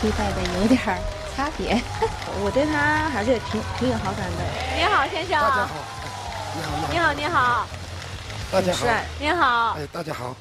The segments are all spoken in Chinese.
期待的有点差别。我对他还是挺有好感的。您好，先生。大家好。你好，你好。大家好。您好。哎，大家好。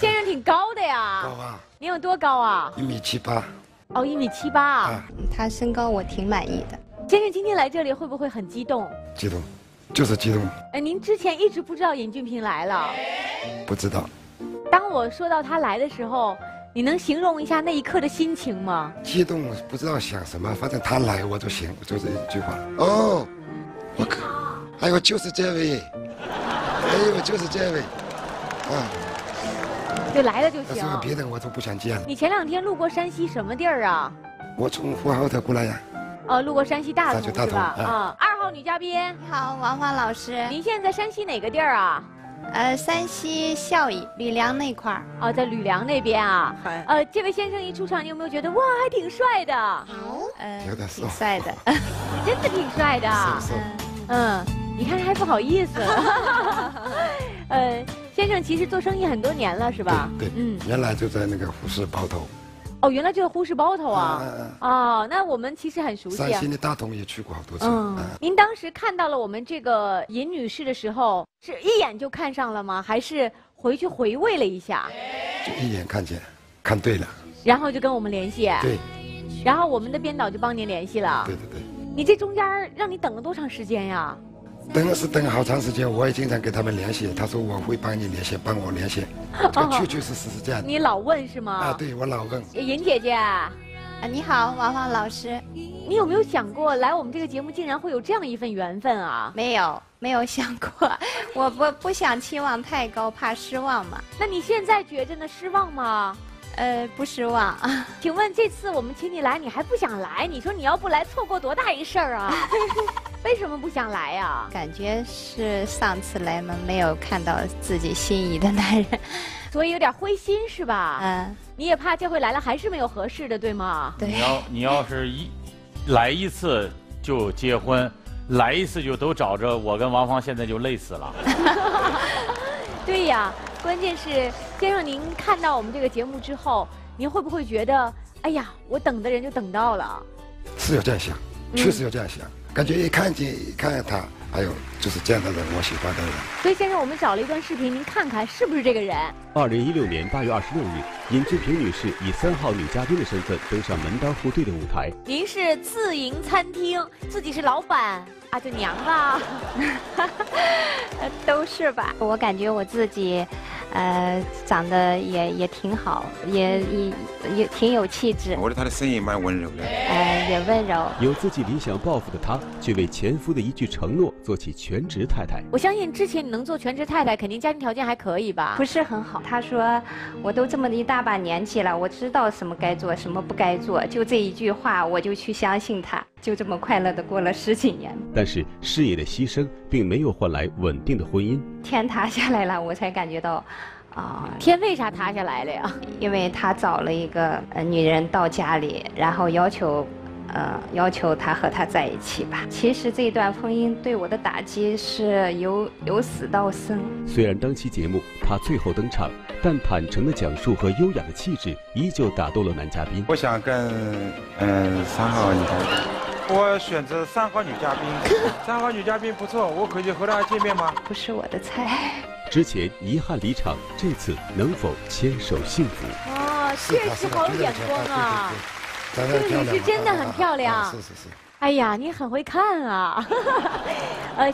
先生挺高的呀。高啊。您有多高啊？1.78米。哦，1.78米啊。他身高我挺满意的。先生今天来这里会不会很激动？激动，就是激动。哎，您之前一直不知道尹俊平来了。不知道。当我说到他来的时候，你能形容一下那一刻的心情吗？激动，不知道想什么，反正他来我就行，就是一句话。哦，我靠！哎呦，就是这位！哎呦，就是这位！啊，就来了就行。别的我都不想见了。你前两天路过山西什么地儿啊？我从呼和浩特过来呀。哦，路过山西大同是吧？啊，2号女嘉宾，你好，王华老师。您现在在山西哪个地儿啊？山西孝义吕梁那块儿哦，在吕梁那边啊。这位先生一出场，你有没有觉得哇，还挺帅的？有点挺帅的，真的挺帅的。嗯，你看还不好意思。先生其实做生意很多年了，是吧？对，嗯，原来就在那个呼市包头。哦，原来就在呼市包头啊。哦，那我们其实很熟悉。山西的大同也去过好多次。嗯，您当时看到了我们这个尹女士的时候。是一眼就看上了吗？还是回去回味了一下？就一眼看见，看对了，然后就跟我们联系。对，然后我们的编导就帮您联系了。对对对。你这中间让你等了多长时间呀？等了好长时间，我也经常给他们联系，他说我会帮你联系，帮我联系，确实是这样。你老问是吗？啊，对，我老问。尹姐姐，啊，你好，王芳老师，你有没有想过来我们这个节目竟然会有这样一份缘分啊？没有。没有想过，我不想期望太高，怕失望嘛。那你现在觉着呢？失望吗？不失望。请问这次我们请你来，你还不想来？你说你要不来，错过多大一事儿啊？为什么不想来呀？感觉是上次来嘛，没有看到自己心仪的男人，所以有点灰心是吧？嗯。你也怕这回来了还是没有合适的，对吗？对。你要是来一次就结婚。来一次就都找着我跟王芳，现在就累死了。对呀，关键是先生，您看到我们这个节目之后，您会不会觉得，哎呀，我等的人就等到了？是有这样想，确实有这样想，感觉一看见他，还有就是这样的人，我喜欢的人。所以先生，我们找了一段视频，您看看是不是这个人？2016年8月26日，尹志平女士以3号女嘉宾的身份登上门当户对的舞台。您是自营餐厅，自己是老板。啊，就娘吧，都是吧。我感觉我自己，长得也挺好，也挺有气质。我觉得她的声音也蛮温柔的。也温柔。有自己理想抱负的她，却为前夫的一句承诺做起全职太太。我相信之前你能做全职太太，肯定家庭条件还可以吧？不是很好。她说，我都这么一大把年纪了，我知道什么该做，什么不该做。就这一句话，我就去相信她。就这么快乐的过了10几年，但是事业的牺牲并没有换来稳定的婚姻。天塌下来了，我才感觉到，啊，天为啥塌下来了呀？因为他找了一个女人到家里，然后要求他和他在一起吧。其实这段婚姻对我的打击是由死到生。虽然当期节目他最后登场，但坦诚的讲述和优雅的气质依旧打动了男嘉宾。我想跟3号女嘉宾。我选择3号女嘉宾，3号女嘉宾不错，我可以和她见面吗？不是我的菜。之前遗憾离场，这次能否牵手幸福？哦，确实好有眼光啊！这个女士真的很漂亮。是。哎呀，你很会看啊！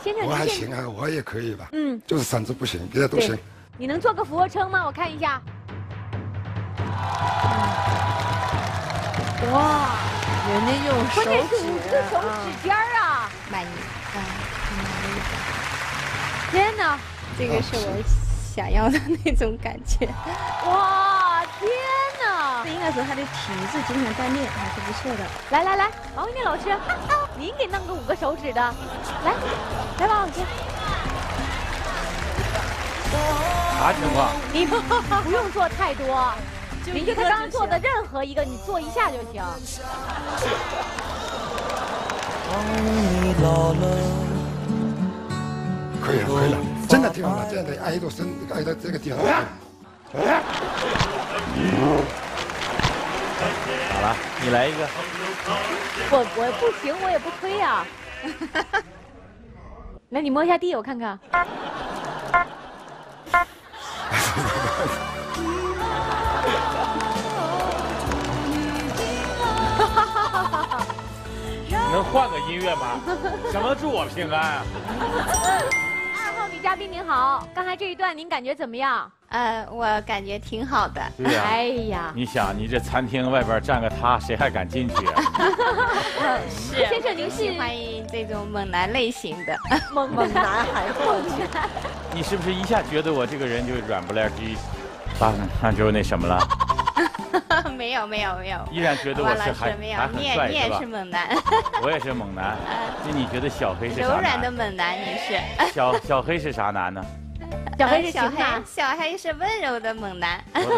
先生，我还行啊，我也可以吧。嗯，就是嗓子不行，别的都行。你能做个俯卧撑吗？我看一下。哇！人家用手指，关键是5个手指尖儿啊！满意，天哪，这个是我想要的那种感觉。哇，天哪！应该说他的体质、精神锻炼还是不错的。来，王慧敏老师，您给弄个5个手指的，来吧，王老师。啥情况？你不用做太多。您就他刚刚做的任何一个，你做一下就行。可以了，真的挺好的，真的爱到深，爱到这个地方。好了，你来一个。我不行，我也不推啊。来，你摸一下地，我看看。你能换个音乐吗？怎么祝我平安？2号女嘉宾您好，刚才这一段您感觉怎么样？我感觉挺好的。对啊、哎呀，你想，你这餐厅外边站个他，谁还敢进去？是先生，您是欢迎这种猛男类型的猛男还是猛男？你是不是一下觉得我这个人就软不拉几，那就那什么了？没有，依然觉得我是还很帅，你也是猛男，我也是猛男。那你觉得小黑是啥？柔软的猛男，你是小黑是啥男呢？小黑是温柔的猛男。还有，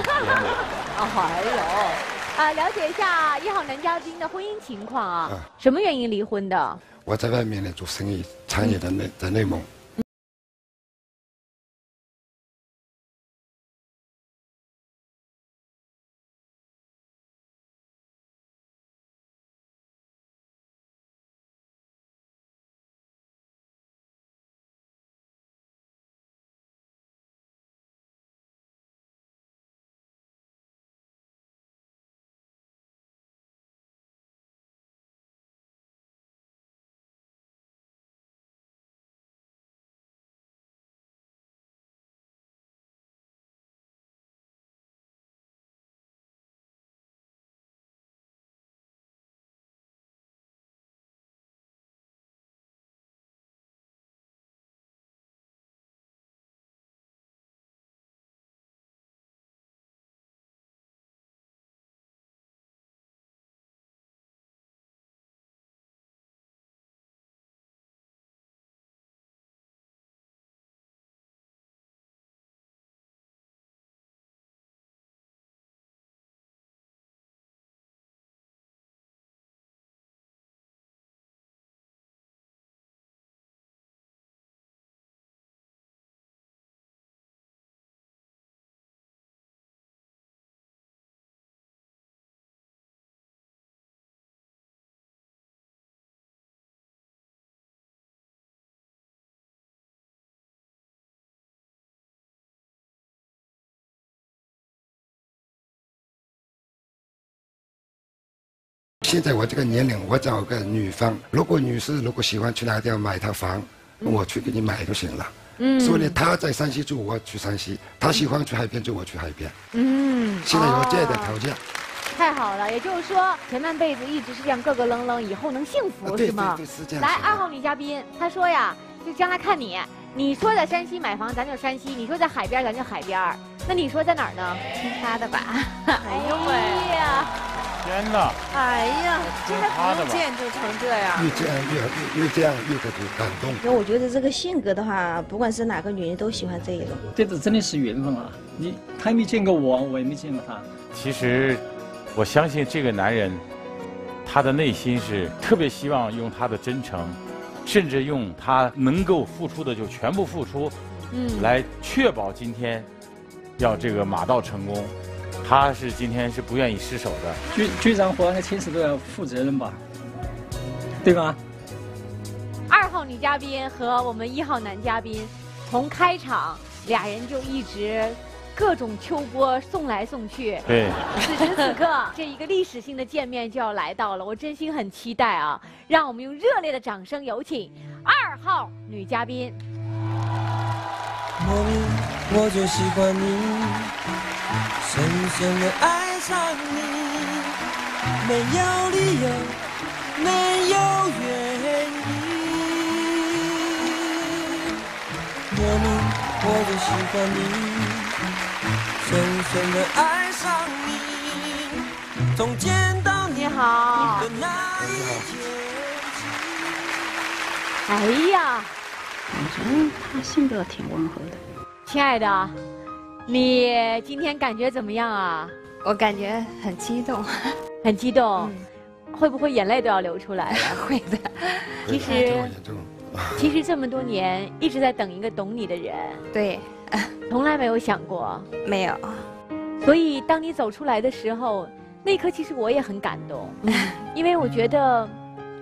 了解一下1号男嘉宾的婚姻情况啊，什么原因离婚的？我在外面呢做生意，产业在内蒙。现在我这个年龄，我找个女方，如果喜欢去哪个地方买套房，我去给你买就行了。所以呢，她在山西住，我去山西；她喜欢去海边住，我去海边。现在有这样的条件，太好了。也就是说，前半辈子一直是这样咯咯楞楞，以后能幸福是吗？对，是这样。来，2号女嘉宾，她说呀，就将来看你，你说在山西买房，咱就山西；你说在海边，咱就海边。那你说在哪儿呢？听她的吧。哎呀！天哪！哎呀，真的遇见就成这样，遇见越感动。因为我觉得这个性格的话，不管是哪个女人都喜欢这一种。这个真的是缘分啊！他没见过我，我也没见过他。其实，我相信这个男人，他的内心是特别希望用他的真诚，甚至用他能够付出的就全部付出，来确保今天要这个马到成功。他是今天是不愿意失手的，局长和那亲属都要负责任吧，对吧？2号女嘉宾和我们1号男嘉宾，从开场俩人就一直各种秋波送来送去。对，此时此刻这一个历史性的见面就要来到了，我真心很期待啊！让我们用热烈的掌声有请2号女嘉宾。莫名我就喜欢你。深深的爱上你，没有理由，没有原因。莫名我就喜欢你，深深的爱上你，从见到你的那一天。哎呀，我觉得他性格挺温和的。亲爱的。你今天感觉怎么样啊？我感觉很激动，很激动，会不会眼泪都要流出来了？会的。其实这么多年一直在等一个懂你的人，对，从来没有想过，没有。所以当你走出来的时候，那一刻其实我也很感动，因为我觉得，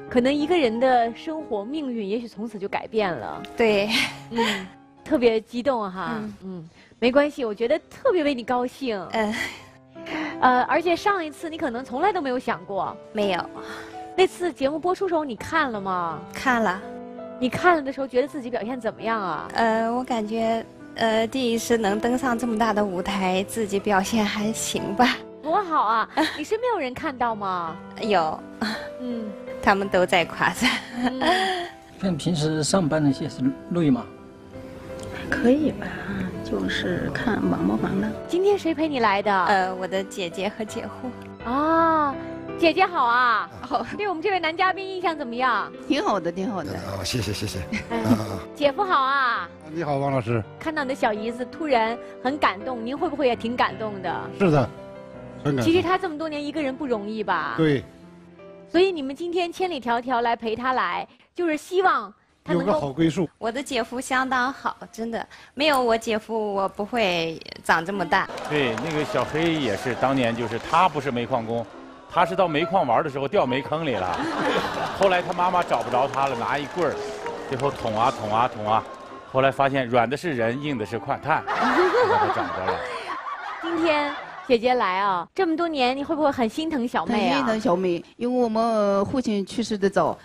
可能一个人的生活命运也许从此就改变了。对，嗯，特别激动哈，嗯，没关系，我觉得特别为你高兴。而且上一次你可能从来都没有想过，没有。那次节目播出时候你看了吗？看了。你看了的时候觉得自己表现怎么样啊？我感觉，第一次能登上这么大的舞台，自己表现还行吧。多好啊！你身边有人看到吗？有，嗯，他们都在夸赞。那平时上班那些是累吗？可以吧，就是看忙不忙呢。今天谁陪你来的？我的姐姐和姐夫。啊。姐姐好啊，对我们这位男嘉宾印象怎么样？挺好的，挺好的。哦，谢谢谢谢。姐夫好啊。你好，王老师。看到你的小姨子突然很感动，您会不会也挺感动的？是的，很感动。其实他这么多年一个人不容易吧？对。所以你们今天千里迢迢来陪他来，就是希望他能够有个好归宿。我的姐夫相当好，真的，没有我姐夫我不会长这么大。对，那个小黑也是当年就是他不是煤矿工。他是到煤矿玩的时候掉煤坑里了，后来他妈妈找不着他了，拿一棍儿，最后捅啊捅啊捅啊，后来发现软的是人，硬的是块炭，他长着了。今天姐姐来啊，这么多年你会不会很心疼小妹啊？心疼小妹，因为我们父亲去世的早，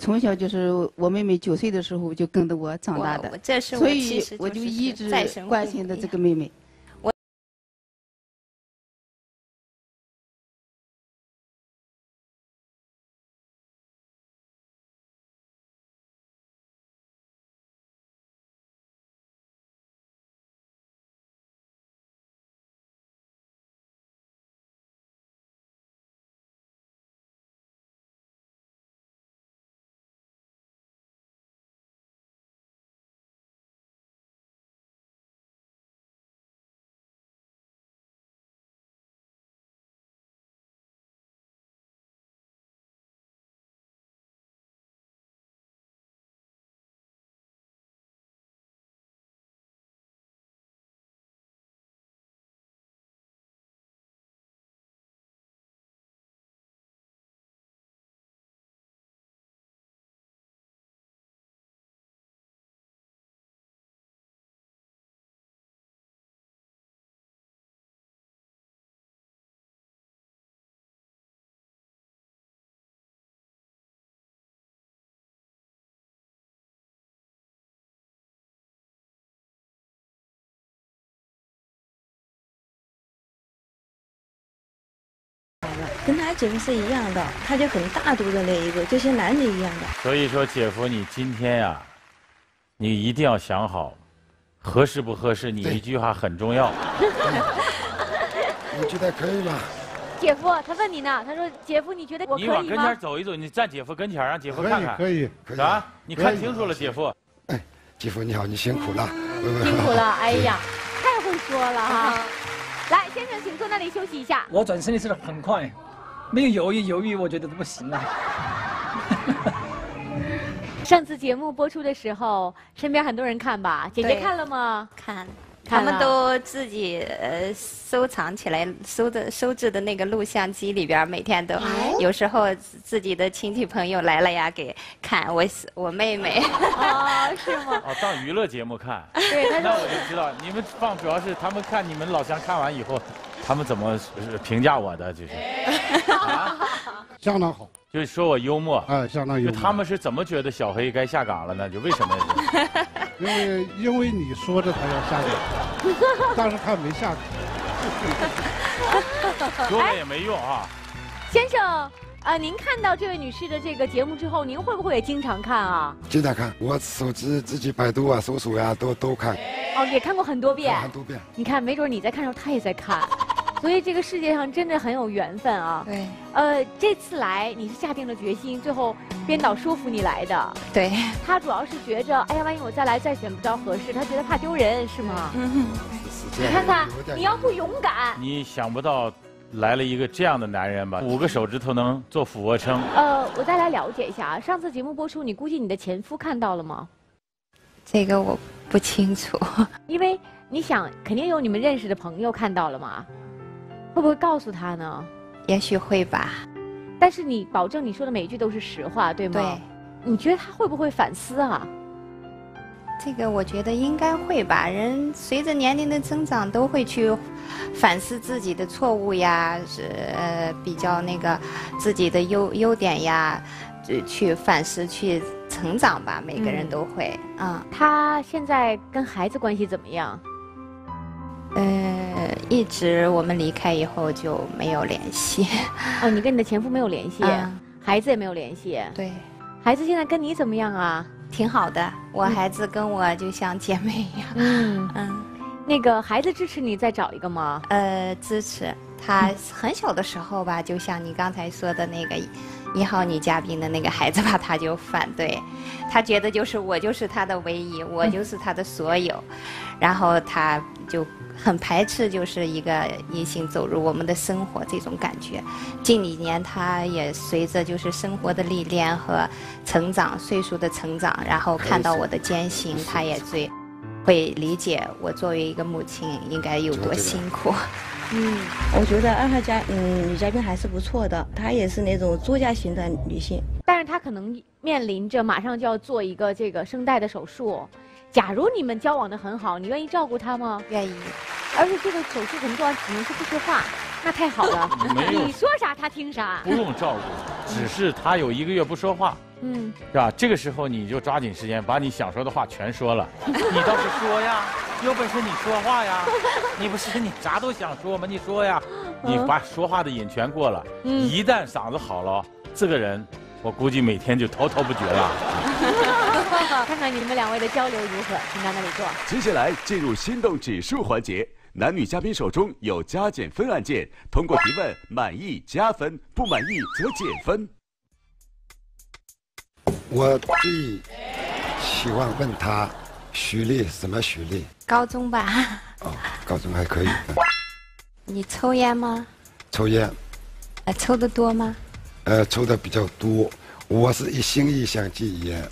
从小就是我妹妹9岁的时候就跟着我长大的，所以我就一直关心的这个妹妹。跟他姐夫是一样的，他就很大度的那一个，就像男的一样的。所以说，姐夫，你今天呀，你一定要想好，合适不合适，你一句话很重要。你觉得可以吗？姐夫，他问你呢，他说：“姐夫，你觉得我可以吗？”你往跟前走一走，你站姐夫跟前，让姐夫看看。可以，可以。啊，你看清楚了，姐夫。哎，姐夫你好，你辛苦了。辛苦了，哎呀，太会说了哈。来，先生，请坐那里休息一下。我转身的速度很快，没有犹豫，我觉得都不行了。上次节目播出的时候，身边很多人看吧？姐姐看了吗？看，他们都自己收藏起来，收制的那个录像机里边，每天都有时候自己的亲戚朋友来了呀，给看我妹妹。哦，是吗？哦，当娱乐节目看。对，那我就知道你们放主要是他们看你们老乡看完以后，他们怎么评价我的就是。相当好，就是说我幽默，哎，相当幽默。就他们是怎么觉得小黑该下岗了呢？就为什么？因为你说着他要下岗，但是他没下岗，说了也没用啊。先生，您看到这位女士的这个节目之后，您会不会也经常看啊？经常看，我手机自己百度啊、搜索呀，都看。哦，也看过很多遍。很多遍。你看，没准你在看的时候，他也在看。所以这个世界上真的很有缘分啊！对，这次来你是下定了决心，最后编导说服你来的。对，他主要是觉着，哎呀，万一我再来再选不着合适，他觉得怕丢人，是吗？嗯，你看看，你要不勇敢，你想不到来了一个这样的男人吧？5个手指头能做俯卧撑。我再来了解一下啊，上次节目播出，你估计你的前夫看到了吗？这个我不清楚，因为你想，肯定有你们认识的朋友看到了嘛。会不会告诉他呢？也许会吧。但是你保证你说的每一句都是实话，对吗？对。你觉得他会不会反思啊？这个我觉得应该会吧。人随着年龄的增长，都会去反思自己的错误呀，比较那个自己的优点呀，去反思去成长吧。每个人都会啊。他现在跟孩子关系怎么样？一直我们离开以后就没有联系。哦，你跟你的前夫没有联系，孩子也没有联系。对。孩子现在跟你怎么样啊？挺好的，我孩子跟我就像姐妹一样。那个孩子支持你再找一个吗？支持。他很小的时候吧，就像你刚才说的那个1号女嘉宾的那个孩子吧，他就反对，他觉得就是我就是他的唯一，我就是他的所有，然后他就很排斥就是一个异性走入我们的生活这种感觉。近几年他也随着就是生活的历练和成长岁数的成长，然后看到我的艰辛，他也最会理解我作为一个母亲应该有多辛苦。我觉得2号女嘉宾还是不错的，她也是那种作家型的女性，但是她可能面临着马上就要做一个这个声带的手术。假如你们交往的很好，你愿意照顾她吗？愿意。而且这个手术可能做完只能是不说话，那太好了。你说啥她听啥。不用照顾，只是她有1个月不说话。是吧？这个时候你就抓紧时间把你想说的话全说了。你倒是说呀，有本事你说话呀！你不是你啥都想说吗？你说呀，你把说话的瘾全过了。一旦嗓子好了，这个人我估计每天就滔滔不绝了。看看你们2位的交流如何，请到那里坐。接下来进入心动指数环节，男女嘉宾手中有加减分按键，通过提问满意加分，不满意则减分。我最喜欢问他学历，什么学历？高中吧。哦，高中还可以。你抽烟吗？抽烟。抽的多吗？抽的比较多。我是一心一想戒烟，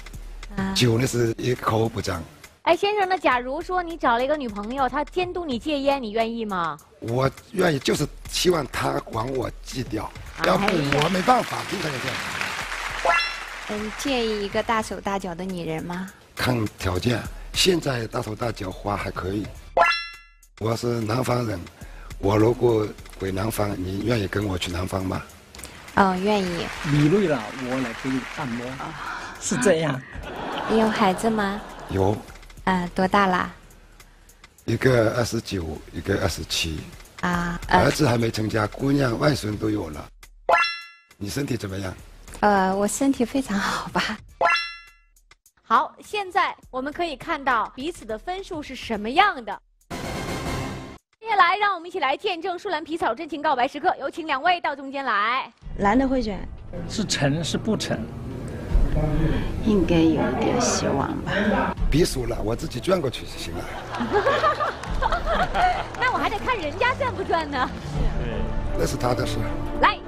酒呢是一口不沾。哎，先生，那假如说你找了一个女朋友，她监督你戒烟，你愿意吗？我愿意，就是希望她管我戒掉，要不我没办法，经常这样。你介意一个大手大脚的女人吗？看条件，现在大手大脚花还可以。我是南方人，我如果回南方，你愿意跟我去南方吗？哦，愿意。你累了，我来给你按摩。是这样。你有孩子吗？有。多大啦？一个29，一个27。儿子还没成家，姑娘、外孙都有了。你身体怎么样？我身体非常好吧。好，现在我们可以看到彼此的分数是什么样的。接下来，让我们一起来见证《树懒皮草真情告白时刻》，有请2位到中间来。男的会选是成是不成？应该有一点希望吧。别数了，我自己转过去就行了。那我还得看人家转不转呢。对，那是他的事。来。